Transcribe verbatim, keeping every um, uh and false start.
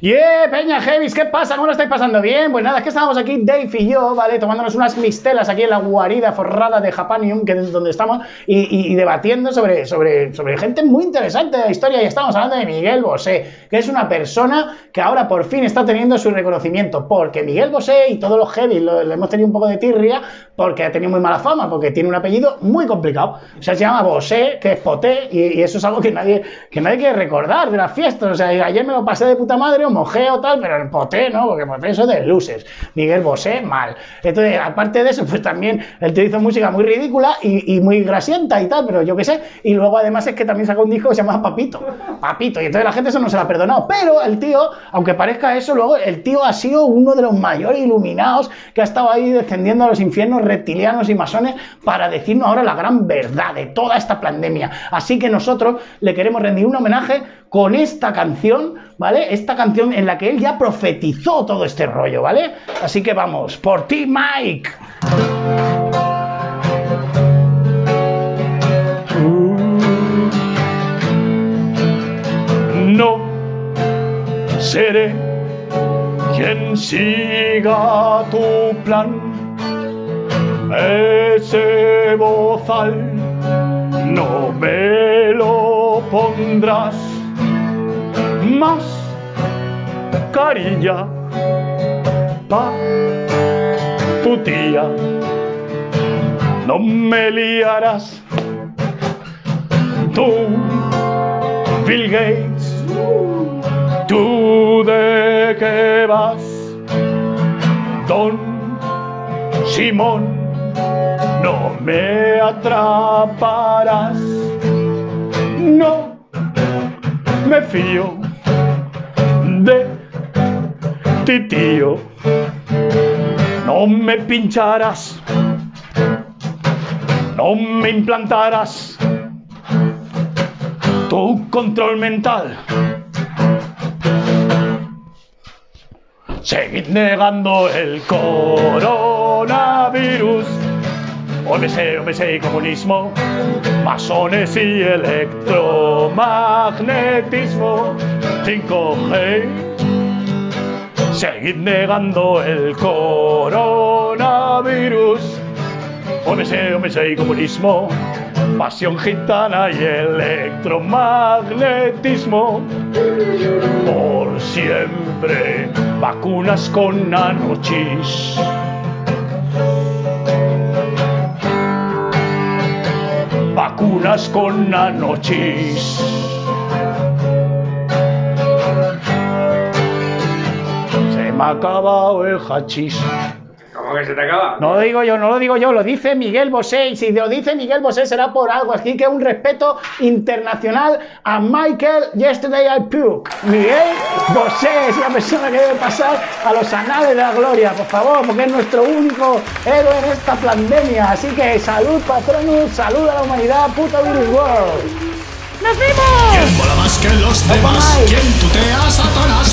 Yeah, Peña Heavis, ¿qué pasa? ¿Cómo lo estáis pasando bien? Pues nada, es que estábamos aquí, Dave y yo, ¿vale? Tomándonos unas mistelas aquí en la guarida forrada de Japanium, que es donde estamos, y, y, y debatiendo sobre, sobre, sobre gente muy interesante de la historia. Y estamos hablando de Miguel Bosé, que es una persona que ahora por fin está teniendo su reconocimiento, porque Miguel Bosé y todos los Heavis lo, lo hemos tenido un poco de tirria, porque ha tenido muy mala fama, porque tiene un apellido muy complicado. O sea, se llama Bosé, que es Poté, y, y eso es algo que nadie, que nadie quiere recordar de las fiestas. O sea, ayer me lo pasé de puta madre, mojeo, tal, pero el Poté no, porque Poté eso de luces. Miguel Bosé, mal. Entonces, aparte de eso, pues también él te hizo música muy ridícula y, y muy grasienta y tal, pero yo qué sé. Y luego, además, es que también sacó un disco que se llama Papito. Papito. Y entonces la gente eso no se la ha perdonado. Pero el tío, aunque parezca eso, luego el tío ha sido uno de los mayores iluminados que ha estado ahí descendiendo a los infiernos reptilianos y masones para decirnos ahora la gran verdad de toda esta pandemia. Así que nosotros le queremos rendir un homenaje con esta canción, ¿vale? Esta canción en la que él ya profetizó todo este rollo, ¿vale? Así que vamos, por ti, Mike. No seré quien siga tu plan, ese bozal no me lo pondrás más. Carilla pa tu tía, no me liarás. Tú, Bill Gates, tú de qué vas. Don Simón, no me atraparás. No me fío de ti, tío, no me pincharás, no me implantarás tu control mental. Seguid negando el coronavirus, O M S, O M S y comunismo, masones y electromagnetismo, cinco G. Seguid negando el coronavirus, O M S, O M S y comunismo, pasión gitana y electromagnetismo. Por siempre, vacunas con nanochips. Vacunas con nanochips. Me ha acabado el hachís. ¿Cómo que se te acaba? No lo digo yo, no lo digo yo, lo dice Miguel Bosé. Y si lo dice Miguel Bosé será por algo. Así que un respeto internacional a Michael Yesterday I Puke. Miguel Bosé es la persona que debe pasar a los anales de la gloria, por favor, porque es nuestro único héroe en esta pandemia. Así que salud, patronus, salud a la humanidad, puta virus world. ¡Nos vimos! ¿Quién mola más que los demás? ¿Quién tutea a Satanás?